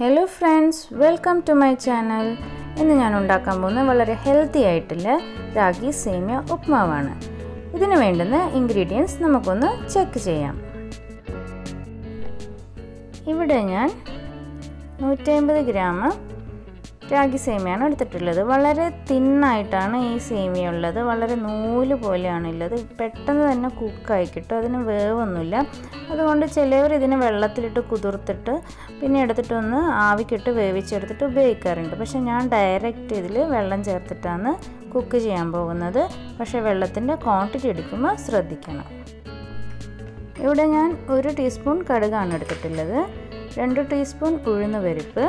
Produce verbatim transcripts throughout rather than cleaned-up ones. Hello friends, welcome to my channel. ഇന്ന് ഞാൻ ഉണ്ടാക്കാൻ പോകുന്ന വളരെ ഹെൽത്തി ആയിട്ടുള്ള റാഗി സേമിയ ഉപ്മാവാണ്. ഇതിനു വേണ്ടുന്ന ഇൻഗ്രീഡിയൻസ് നമുക്കൊന്ന് ചെക്ക് ചെയ്യാം. ഇവിടെ ഞാൻ നൂറ്റി അമ്പത് ഗ്രാം റാഗി സേമിയാണ് എടുത്തിട്ടുള്ളത്. വളരെ തിൻ ആയിട്ടാണ് ഈ സേമിയ ഉള്ളത്. വളരെ നൂല് പോലെയാണ് ഉള്ളത്. പെട്ടെന്ന് തന്നെ കുക്ക് ആയി കിട്ടും. അതിന് വേവൊന്നുമില്ല. അതുകൊണ്ട് ചിലവർ ഇതിനെ വെള്ളത്തിലിട്ട് കുതിർത്തിട്ട് പിന്നെ എടുത്തിട്ട് ഒന്ന് ആവിക്കിട്ട് വേവിച്ചെടുത്തിട്ട് ഉപയോഗിക്കാറുണ്ട്. പക്ഷേ ഞാൻ ഡയറക്റ്റ് ഇതിൽ വെള്ളം ചേർത്തിട്ടാണ് കുക്ക് ചെയ്യാൻ പോകുന്നത്. പക്ഷേ വെള്ളത്തിൻ്റെ ക്വാണ്ടിറ്റി എടുക്കുമ്പോൾ ശ്രദ്ധിക്കണം. ഇവിടെ ഞാൻ ഒരു ടീസ്പൂൺ കടുകാണ് എടുത്തിട്ടുള്ളത്. രണ്ട് ടീസ്പൂൺ ഉഴുന്ന് പരിപ്പ്,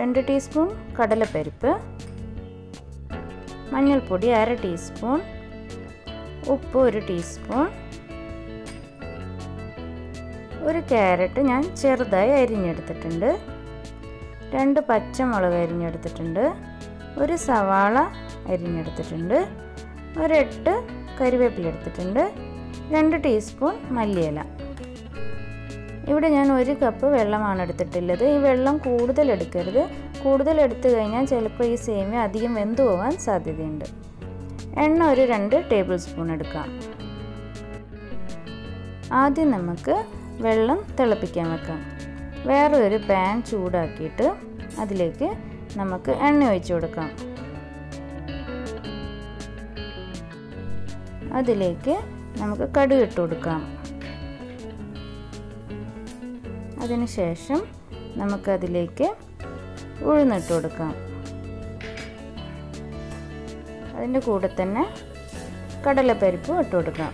രണ്ട് ടീസ്പൂൺ കടലപ്പരിപ്പ്, മഞ്ഞൾപ്പൊടി അര ടീസ്പൂൺ, ഉപ്പ് ഒരു ടീസ്പൂൺ, ഒരു ക്യാരറ്റ് ഞാൻ ചെറുതായി അരിഞ്ഞെടുത്തിട്ടുണ്ട്, രണ്ട് പച്ചമുളക് അരിഞ്ഞെടുത്തിട്ടുണ്ട്, ഒരു സവാള അരിഞ്ഞെടുത്തിട്ടുണ്ട്, ഒരു എട്ട് കറിവേപ്പില എടുത്തിട്ടുണ്ട്, രണ്ട് ടീസ്പൂൺ മല്ലിയില. ഇവിടെ ഞാൻ ഒരു കപ്പ് വെള്ളമാണ് എടുത്തിട്ടുള്ളത്. ഈ വെള്ളം കൂടുതൽ എടുക്കരുത്. കൂടുതൽ എടുത്തു കഴിഞ്ഞാൽ ചിലപ്പോൾ ഈ സേമിയ അധികം വെന്തു പോകാൻ സാധ്യതയുണ്ട്. എണ്ണ ഒരു രണ്ട് ടേബിൾ സ്പൂൺ എടുക്കാം. ആദ്യം നമുക്ക് വെള്ളം തിളപ്പിക്കാൻ വെക്കാം. വേറെ ഒരു പാൻ ചൂടാക്കിയിട്ട് അതിലേക്ക് നമുക്ക് എണ്ണ ഒഴിച്ചു കൊടുക്കാം. അതിലേക്ക് നമുക്ക് കടുക് ഇട്ട് കൊടുക്കാം. അതിനുശേഷം നമുക്കതിലേക്ക് ഉഴുന്നിട്ട് കൊടുക്കാം. അതിൻ്റെ കൂടെ തന്നെ കടലപ്പരിപ്പ് ഇട്ട് കൊടുക്കാം.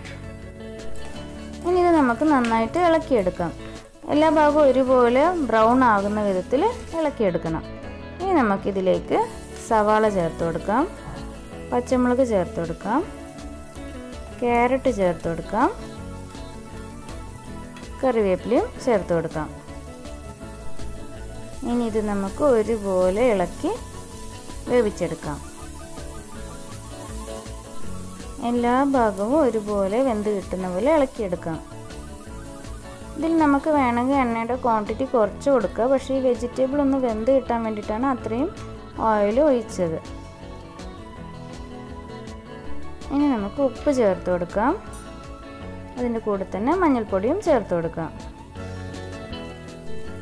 ഇനി ഇത് നമുക്ക് നന്നായിട്ട് ഇളക്കിയെടുക്കാം. എല്ലാ ഭാഗവും ഒരുപോലെ ബ്രൗൺ ആകുന്ന വിധത്തിൽ ഇളക്കിയെടുക്കണം. ഇനി നമുക്കിതിലേക്ക് സവാള ചേർത്ത് കൊടുക്കാം, പച്ചമുളക് ചേർത്ത് കൊടുക്കാം, ക്യാരറ്റ് ചേർത്ത് കൊടുക്കാം, കറിവേപ്പിലയും ചേർത്ത് കൊടുക്കാം. ഇനി ഇത് നമുക്ക് ഒരുപോലെ ഇളക്കി വേവിച്ചെടുക്കാം. എല്ലാ ഭാഗവും ഒരുപോലെ വെന്ത് കിട്ടുന്ന പോലെ ഇളക്കിയെടുക്കാം. ഇതിൽ നമുക്ക് വേണമെങ്കിൽ എണ്ണയുടെ ക്വാണ്ടിറ്റി കുറച്ച് കൊടുക്കുക. പക്ഷേ ഈ വെജിറ്റബിൾ ഒന്ന് വെന്ത് കിട്ടാൻ വേണ്ടിയിട്ടാണ് അത്രയും ഓയിൽ ഒഴിച്ചത്. ഇനി നമുക്ക് ഉപ്പ് ചേർത്ത് കൊടുക്കാം. അതിൻ്റെ കൂടെ തന്നെ മഞ്ഞൾപ്പൊടിയും ചേർത്ത് കൊടുക്കാം.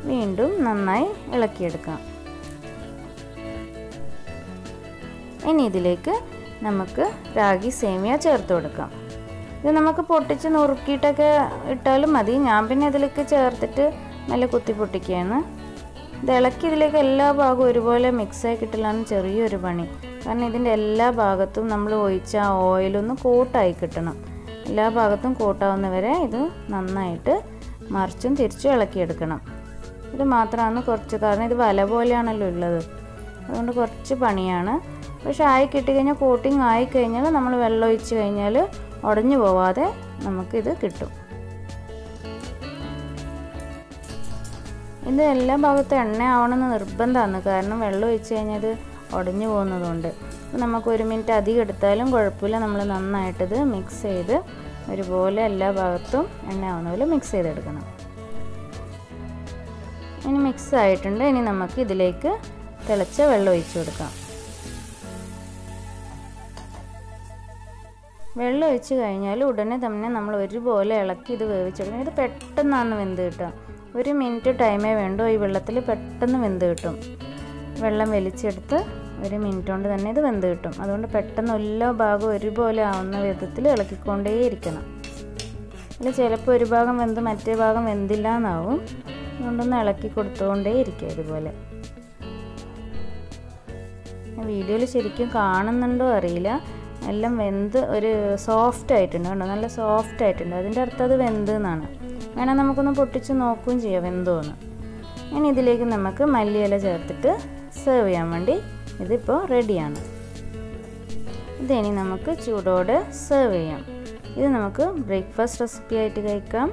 വീണ്ടും നന്നായി ഇളക്കിയെടുക്കാം. ഇനി ഇതിലേക്ക് നമുക്ക് റാഗി സേമിയ ചേർത്ത് കൊടുക്കാം. ഇത് നമുക്ക് പൊട്ടിച്ച് നുറുക്കിയിട്ടൊക്കെ ഇട്ടാലും മതി. ഞാൻ പിന്നെ ഇതിലേക്ക് ചേർത്തിട്ട് നല്ല കുത്തി പൊട്ടിക്കുകയാണ്. ഇത് ഇളക്കി ഇതിലേക്ക് എല്ലാ ഭാഗവും ഒരുപോലെ മിക്സായി കിട്ടലാണ് ചെറിയൊരു പണി. കാരണം ഇതിൻ്റെ എല്ലാ ഭാഗത്തും നമ്മൾ ഒഴിച്ച ഓയിലൊന്ന് കോട്ടായി കിട്ടണം. എല്ലാ ഭാഗത്തും കോട്ടാവുന്നവരെ ഇത് നന്നായിട്ട് മറിച്ചും തിരിച്ചും ഇളക്കിയെടുക്കണം. ഇത് മാത്രമാണ് കുറച്ച്, കാരണം ഇത് വല പോലെയാണല്ലോ ഉള്ളത്. അതുകൊണ്ട് കുറച്ച് പണിയാണ്. പക്ഷേ ആയി കിട്ടിക്കഴിഞ്ഞാൽ, കോട്ടിങ് ആയിക്കഴിഞ്ഞാൽ നമ്മൾ വെള്ളം ഒഴിച്ച് കഴിഞ്ഞാൽ ഉടഞ്ഞു പോവാതെ നമുക്കിത് കിട്ടും. ഇത് എല്ലാ ഭാഗത്തും എണ്ണ ആവണമെന്ന് നിർബന്ധമാണ്. കാരണം വെള്ളം ഒഴിച്ച് കഴിഞ്ഞാൽ ഇത് ഉടഞ്ഞു പോകുന്നതുകൊണ്ട് നമുക്ക് ഒരു മിനിറ്റ് അധികം എടുത്താലും കുഴപ്പമില്ല. നമ്മൾ നന്നായിട്ടിത് മിക്സ് ചെയ്ത് ഒരുപോലെ എല്ലാ ഭാഗത്തും എണ്ണയാവുന്ന പോലെ മിക്സ് ചെയ്തെടുക്കണം. ഇനി മിക്സ് ആയിട്ടുണ്ട്. ഇനി നമുക്ക് ഇതിലേക്ക് തിളച്ച വെള്ളം ഒഴിച്ചു കൊടുക്കാം. വെള്ളം ഒഴിച്ച് കഴിഞ്ഞാൽ ഉടനെ തന്നെ നമ്മൾ ഒരുപോലെ ഇളക്കി ഇത് വേവിച്ചെടുക്കണം. ഇത് പെട്ടെന്നാണ് വെന്ത് കിട്ടുക. ഒരു മിനിറ്റ് ടൈമേ വേണ്ടൂ. ഈ വെള്ളത്തിൽ പെട്ടെന്ന് വെന്ത് കിട്ടും. വെള്ളം വലിച്ചെടുത്ത് ഒരു മിനിറ്റ് കൊണ്ട് തന്നെ ഇത് വെന്ത് കിട്ടും. അതുകൊണ്ട് പെട്ടെന്ന് എല്ലാ ഭാഗവും ഒരുപോലെ ആവുന്ന വിധത്തിൽ ഇളക്കിക്കൊണ്ടേയിരിക്കണം. അല്ല ചിലപ്പോൾ ഒരു ഭാഗം വെന്ത് മറ്റേ ഭാഗം വെന്തില്ല എന്നാവും. അതുകൊണ്ടൊന്ന് ഇളക്കി കൊടുത്തുകൊണ്ടേ ഇരിക്കുക ഇതുപോലെ. വീഡിയോയിൽ ശരിക്കും കാണുന്നുണ്ടോ അറിയില്ല. എല്ലാം വെന്ത് ഒരു സോഫ്റ്റ് ആയിട്ടുണ്ട്. കണ്ടോ, നല്ല സോഫ്റ്റ് ആയിട്ടുണ്ട്. അതിൻ്റെ അർത്ഥം അത് വെന്ത് എന്നാണ്. വേണമെങ്കിൽ നമുക്കൊന്ന് പൊട്ടിച്ച് നോക്കുകയും ചെയ്യാം വെന്തോന്ന്. ഇനി ഇതിലേക്ക് നമുക്ക് മല്ലിയില ചേർത്തിട്ട് സെർവ് ചെയ്യാൻ വേണ്ടി ഇതിപ്പോൾ റെഡിയാണ്. ഇതിനി നമുക്ക് ചൂടോടെ സെർവ് ചെയ്യാം. ഇത് നമുക്ക് ബ്രേക്ക്ഫാസ്റ്റ് റെസിപ്പി ആയിട്ട് കഴിക്കാം.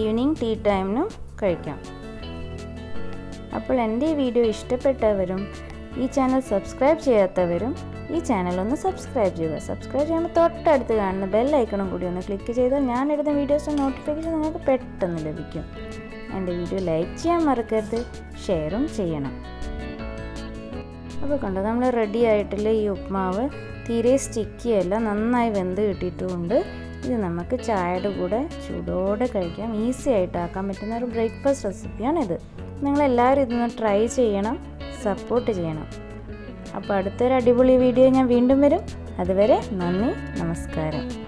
ഈവനിങ് ടീ ടൈമിനും കഴിക്കാം. അപ്പോൾ എൻ്റെ ഈ വീഡിയോ ഇഷ്ടപ്പെട്ടവരും ഈ ചാനൽ സബ്സ്ക്രൈബ് ചെയ്യാത്തവരും ഈ ചാനലൊന്ന് സബ്സ്ക്രൈബ് ചെയ്യുക. സബ്സ്ക്രൈബ് ചെയ്യുമ്പോൾ തൊട്ടടുത്ത് കാണുന്ന ബെൽ ഐക്കണും കൂടി ഒന്ന് ക്ലിക്ക് ചെയ്താൽ ഞാനിടുന്ന വീഡിയോസിൻ്റെ നോട്ടിഫിക്കേഷൻ നിങ്ങൾക്ക് പെട്ടെന്ന് ലഭിക്കും. and the video like Chiamarkad, share um Chayana. Abacondamla ready itali upmawa, theere sticky ella, none I wend the utitunda, the Namaka chayad gooda, chudoda kaikam, easy itaka, metanor breakfast recipe another. Nangla iduna try Chayana, support Chayana. A particular adibuli video in a window mirror, other very, none, namaskara.